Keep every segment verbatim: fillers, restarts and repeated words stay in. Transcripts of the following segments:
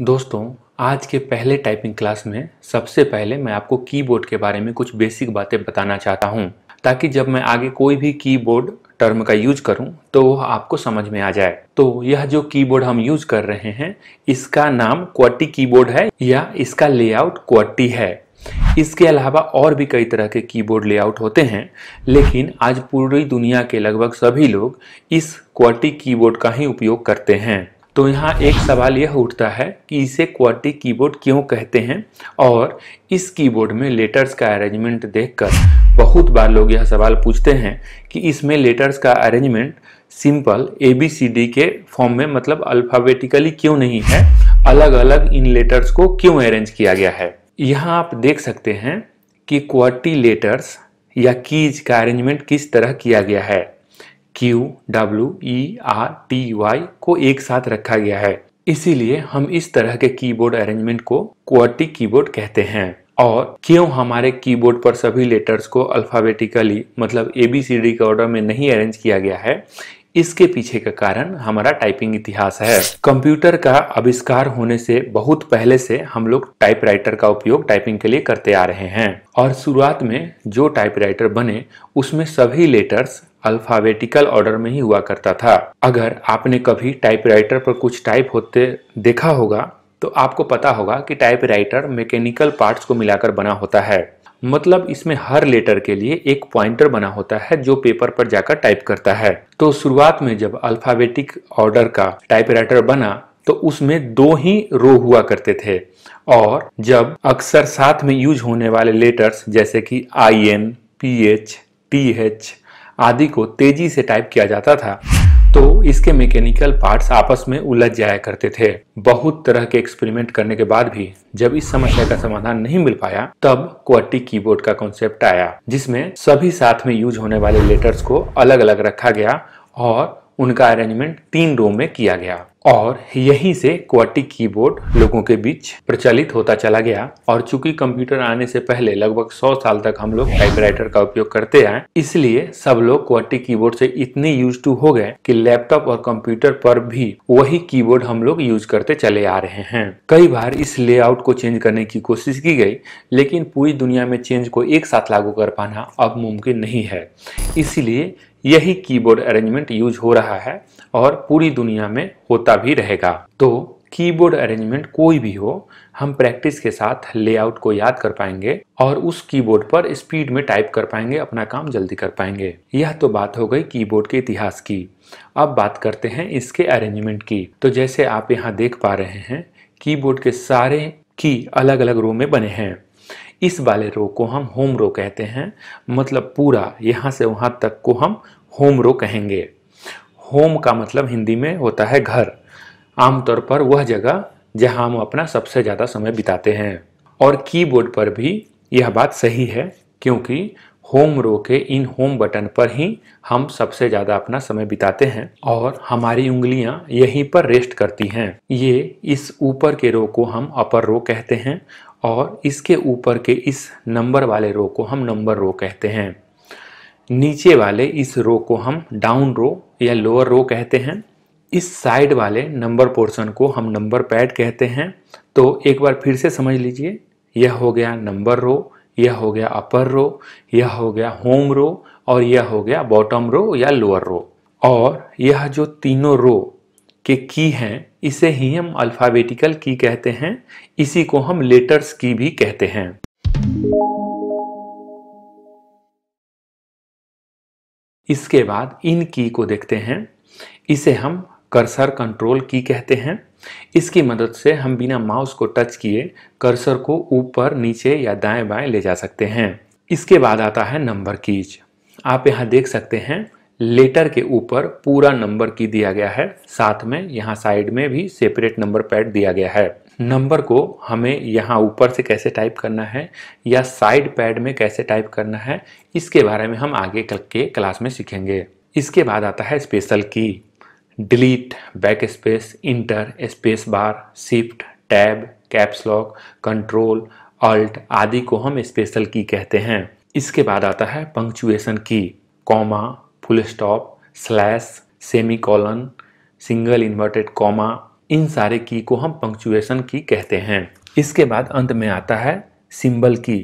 दोस्तों आज के पहले टाइपिंग क्लास में सबसे पहले मैं आपको कीबोर्ड के बारे में कुछ बेसिक बातें बताना चाहता हूं, ताकि जब मैं आगे कोई भी कीबोर्ड टर्म का यूज करूं तो वह आपको समझ में आ जाए। तो यह जो कीबोर्ड हम यूज कर रहे हैं इसका नाम क्वर्टी कीबोर्ड है या इसका लेआउट क्वर्टी है। इसके अलावा और भी कई तरह के कीबोर्ड लेआउट होते हैं, लेकिन आज पूरी दुनिया के लगभग सभी लोग इस क्वर्टी कीबोर्ड का ही उपयोग करते हैं। तो यहाँ एक सवाल यह उठता है कि इसे क्वर्टी कीबोर्ड क्यों कहते हैं, और इस कीबोर्ड में लेटर्स का अरेंजमेंट देखकर बहुत बार लोग यह सवाल पूछते हैं कि इसमें लेटर्स का arrangement simple A B C D के फॉर्म में, मतलब अल्फ़ाबेटिकली क्यों नहीं है, अलग अलग इन लेटर्स को क्यों अरेंज किया गया है। यहाँ आप देख सकते हैं कि क्वर्टी लेटर्स या कीज का अरेंजमेंट किस तरह किया गया है। Q, W, E, R, T, Y को एक साथ रखा गया है, इसीलिए हम इस तरह के कीबोर्ड अरेंजमेंट को क्वर्टी कीबोर्ड कहते हैं। और क्यों हमारे कीबोर्ड पर सभी लेटर्स को अल्फ़ाबेटिकली, मतलब ए बी सी डी के ऑर्डर में नहीं अरेंज किया गया है, इसके पीछे का कारण हमारा टाइपिंग इतिहास है। कंप्यूटर का आविष्कार होने से बहुत पहले से हम लोग टाइपराइटर का उपयोग टाइपिंग के लिए करते आ रहे हैं, और शुरुआत में जो टाइपराइटर बने उसमें सभी लेटर्स अल्फाबेटिकल ऑर्डर में ही हुआ करता था। अगर आपने कभी टाइपराइटर पर कुछ टाइप होते देखा होगा तो आपको पता होगा कि टाइपराइटर मैकेनिकल पार्ट्स को मिलाकर बना होता है, मतलब इसमें हर लेटर के लिए एक पॉइंटर बना होता है जो पेपर पर जाकर टाइप करता है। तो शुरुआत में जब अल्फाबेटिक ऑर्डर का टाइपराइटर बना तो उसमें दो ही रो हुआ करते थे, और जब अक्सर साथ में यूज होने वाले लेटर्स जैसे कि I N, P H, T H आदि को तेजी से टाइप किया जाता था तो इसके मैकेनिकल पार्ट्स आपस में उलझ जाया करते थे। बहुत तरह के एक्सपेरिमेंट करने के बाद भी जब इस समस्या का समाधान नहीं मिल पाया, तब क्वर्टी कीबोर्ड का कॉन्सेप्ट आया, जिसमें सभी साथ में यूज होने वाले लेटर्स को अलग अलग रखा गया और उनका अरेंजमेंट तीन रो में किया गया, और यहीं से क्वर्टी कीबोर्ड लोगों के बीच प्रचलित होता चला गया। और चूंकि कंप्यूटर आने से पहले लगभग सौ साल तक हम लोग टाइपराइटर का उपयोग करते आए, इसलिए सब लोग क्वर्टी कीबोर्ड से इतने यूज टू हो गए कि लैपटॉप और कंप्यूटर पर भी वही कीबोर्ड हम लोग यूज करते चले आ रहे हैं। कई बार इस लेआउट को चेंज करने की कोशिश की गई, लेकिन पूरी दुनिया में चेंज को एक साथ लागू कर पाना अब मुमकिन नहीं है, इसीलिए यही कीबोर्ड अरेंजमेंट यूज हो रहा है और पूरी दुनिया में होता भी रहेगा। तो कीबोर्ड अरेंजमेंट कोई भी हो, हम प्रैक्टिस के साथ लेआउट को याद कर पाएंगे और उस कीबोर्ड पर स्पीड में टाइप कर पाएंगे, अपना काम जल्दी कर पाएंगे। यह तो बात हो गई कीबोर्ड के इतिहास की। अब बात करते हैं इसके अरेंजमेंट की। तो जैसे आप यहाँ देख पा रहे हैं, कीबोर्ड के सारे की अलग अलग रो में बने हैं। इस वाले रो को हम होम रो कहते हैं, मतलब पूरा यहाँ से वहाँ तक को हम होम रो कहेंगे। होम का मतलब हिंदी में होता है घर, आमतौर पर वह जगह जहाँ हम अपना सबसे ज़्यादा समय बिताते हैं। और कीबोर्ड पर भी यह बात सही है, क्योंकि होम रो के इन होम बटन पर ही हम सबसे ज़्यादा अपना समय बिताते हैं और हमारी उंगलियां यहीं पर रेस्ट करती हैं। ये इस ऊपर के रो को हम अपर रो कहते हैं, और इसके ऊपर के इस नंबर वाले रो को हम नंबर रो कहते हैं। नीचे वाले इस रो को हम डाउन रो या लोअर रो कहते हैं। इस साइड वाले नंबर पोर्शन को हम नंबर पैड कहते हैं। तो एक बार फिर से समझ लीजिए, यह हो गया नंबर रो, यह हो गया अपर रो, यह हो गया होम रो, और यह हो गया बॉटम रो या लोअर रो। और यह जो तीनों रो के की हैं, इसे ही हम अल्फ़ाबेटिकल की कहते हैं। इसी को हम लेटर्स की भी कहते हैं। इसके बाद इन की को देखते हैं। इसे हम कर्सर कंट्रोल की कहते हैं। इसकी मदद से हम बिना माउस को टच किए कर्सर को ऊपर, नीचे या दाएं बाएं ले जा सकते हैं। इसके बाद आता है नंबर कीज। आप यहाँ देख सकते हैं लेटर के ऊपर पूरा नंबर की दिया गया है, साथ में यहाँ साइड में भी सेपरेट नंबर पैड दिया गया है। नंबर को हमें यहाँ ऊपर से कैसे टाइप करना है या साइड पैड में कैसे टाइप करना है, इसके बारे में हम आगे कल के क्लास में सीखेंगे। इसके बाद आता है special key. Delete, backspace, enter, space bar, shift, tab, caps lock, control, alt आदि को हम स्पेशल की कहते हैं। इसके बाद आता है punctuation key. Comma, full stop, slash, semicolon, single inverted comma, इन सारे की को हम पंक्चुएशन की कहते हैं। इसके बाद अंत में आता है सिंबल की।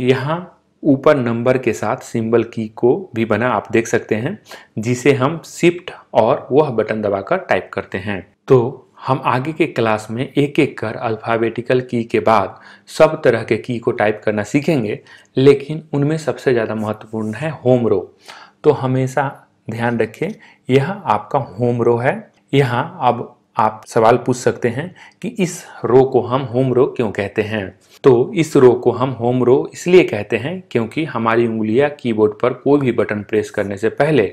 यहाँ ऊपर नंबर के साथ सिंबल की को भी बना आप देख सकते हैं, जिसे हम शिफ्ट और वह बटन दबाकर टाइप करते हैं। तो हम आगे के क्लास में एक एक कर अल्फ़ाबेटिकल की के बाद सब तरह के की को टाइप करना सीखेंगे, लेकिन उनमें सबसे ज़्यादा महत्वपूर्ण है होम रो। तो हमेशा ध्यान रखें, यह आपका होम रो है। यहाँ अब आप सवाल पूछ सकते हैं कि इस रो को हम होम रो क्यों कहते हैं। तो इस रो को हम होम रो इसलिए कहते हैं क्योंकि हमारी उंगलियां कीबोर्ड पर कोई भी बटन प्रेस करने से पहले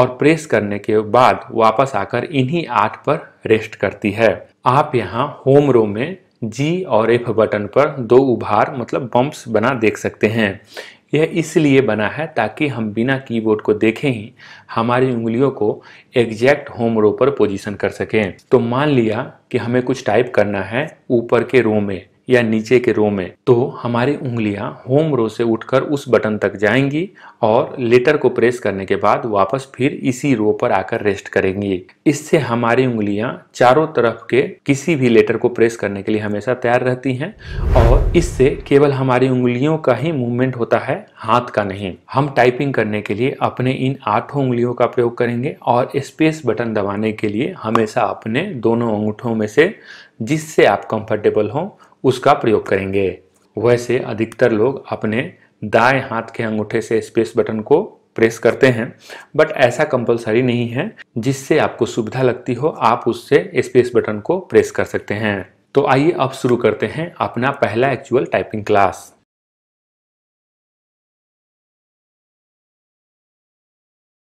और प्रेस करने के बाद वापस आकर इन्हीं आठ पर रेस्ट करती है। आप यहाँ होम रो में जी और एफ बटन पर दो उभार मतलब बम्प्स बना देख सकते हैं। यह इसलिए बना है ताकि हम बिना कीबोर्ड को देखे ही हमारी उंगलियों को एग्जैक्ट होम रो पर पोजीशन कर सकें। तो मान लिया कि हमें कुछ टाइप करना है ऊपर के रो में या नीचे के रो में, तो हमारी उंगलियां होम रो से उठकर उस बटन तक जाएंगी और लेटर को प्रेस करने के बाद वापस फिर इसी रो पर आकर रेस्ट करेंगी। इससे हमारी उंगलियां चारों तरफ के किसी भी लेटर को प्रेस करने के लिए हमेशा तैयार रहती हैं और इससे केवल हमारी उंगलियों का ही मूवमेंट होता है, हाथ का नहीं। हम टाइपिंग करने के लिए अपने इन आठों उंगलियों का प्रयोग करेंगे और स्पेस बटन दबाने के लिए हमेशा अपने दोनों अंगूठों में से जिससे आप कंफर्टेबल हों उसका प्रयोग करेंगे। वैसे अधिकतर लोग अपने दाएं हाथ के अंगूठे से स्पेस बटन को प्रेस करते हैं, बट ऐसा कंपलसरी नहीं है। जिससे आपको सुविधा लगती हो आप उससे स्पेस बटन को प्रेस कर सकते हैं। तो आइए अब शुरू करते हैं अपना पहला एक्चुअल टाइपिंग क्लास।